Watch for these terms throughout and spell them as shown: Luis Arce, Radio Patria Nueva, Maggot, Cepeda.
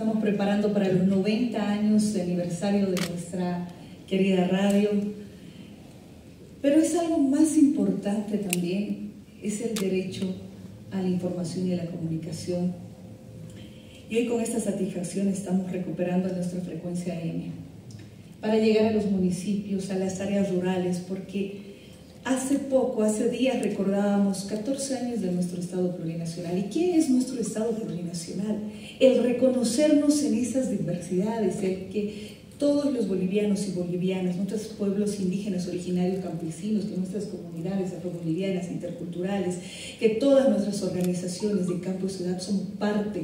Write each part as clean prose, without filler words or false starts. Estamos preparando para los 90 años de aniversario de nuestra querida radio. Pero es algo más importante también, es el derecho a la información y a la comunicación. Y hoy con esta satisfacción estamos recuperando nuestra frecuencia AM para llegar a los municipios, a las áreas rurales, porque hace días recordábamos 14 años de nuestro Estado plurinacional. ¿Y qué es nuestro Estado plurinacional? El reconocernos en esas diversidades, el que todos los bolivianos y bolivianas, nuestros pueblos indígenas, originarios, campesinos, que nuestras comunidades afrobolivianas, interculturales, que todas nuestras organizaciones de campo y ciudad son parte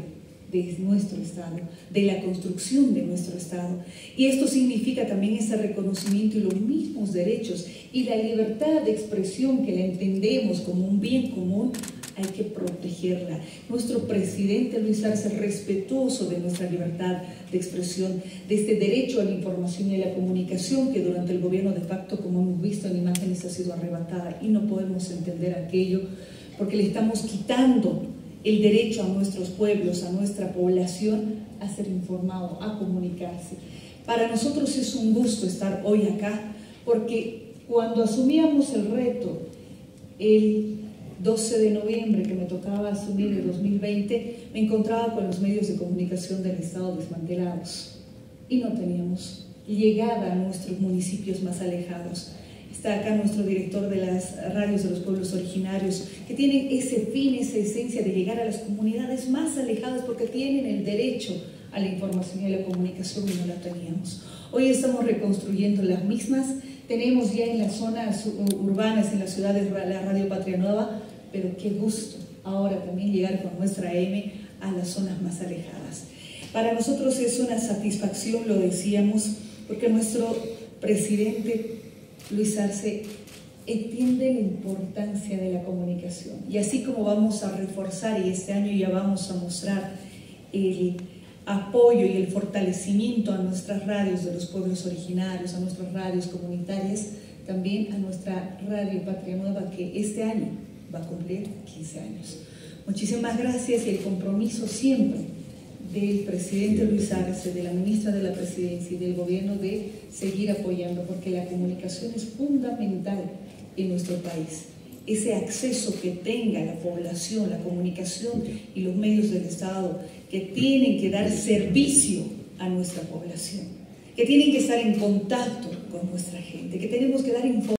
de nuestro Estado, de la construcción de nuestro Estado. Y esto significa también ese reconocimiento y los mismos derechos y la libertad de expresión que la entendemos como un bien común, hay que protegerla. Nuestro presidente Luis Arce, respetuoso de nuestra libertad de expresión, de este derecho a la información y a la comunicación que durante el gobierno de facto, como hemos visto en imágenes, ha sido arrebatada, y no podemos entender aquello porque le estamos quitando el derecho a nuestros pueblos, a nuestra población, a ser informado, a comunicarse. Para nosotros es un gusto estar hoy acá, porque cuando asumíamos el reto el 12 de noviembre, que me tocaba asumir el 2020, me encontraba con los medios de comunicación del Estado desmantelados y no teníamos llegada a nuestros municipios más alejados. Está acá nuestro director de las radios de los pueblos originarios, que tienen ese fin, esa esencia de llegar a las comunidades más alejadas porque tienen el derecho a la información y a la comunicación y no la teníamos. Hoy estamos reconstruyendo las mismas. Tenemos ya en las zonas urbanas, en las ciudades, la Radio Patria Nueva, pero qué gusto ahora también llegar con nuestra AM a las zonas más alejadas. Para nosotros es una satisfacción, lo decíamos, porque nuestro presidente Luis Arce entiende la importancia de la comunicación, y así como vamos a reforzar, y este año ya vamos a mostrar el apoyo y el fortalecimiento a nuestras radios de los pueblos originarios, a nuestras radios comunitarias, también a nuestra Radio Patria Nueva, que este año va a cumplir 15 años. Muchísimas gracias, y el compromiso siempre del presidente Luis Arce, de la ministra de la Presidencia y del gobierno de seguir apoyando, porque la comunicación es fundamental en nuestro país. Ese acceso que tenga la población, la comunicación y los medios del Estado, que tienen que dar servicio a nuestra población, que tienen que estar en contacto con nuestra gente, que tenemos que dar información.